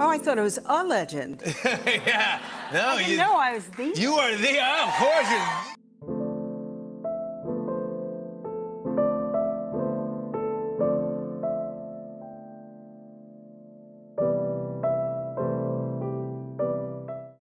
Oh, I thought it was a legend. Yeah. No, I didn't know I was the. You are the. Oh, of course.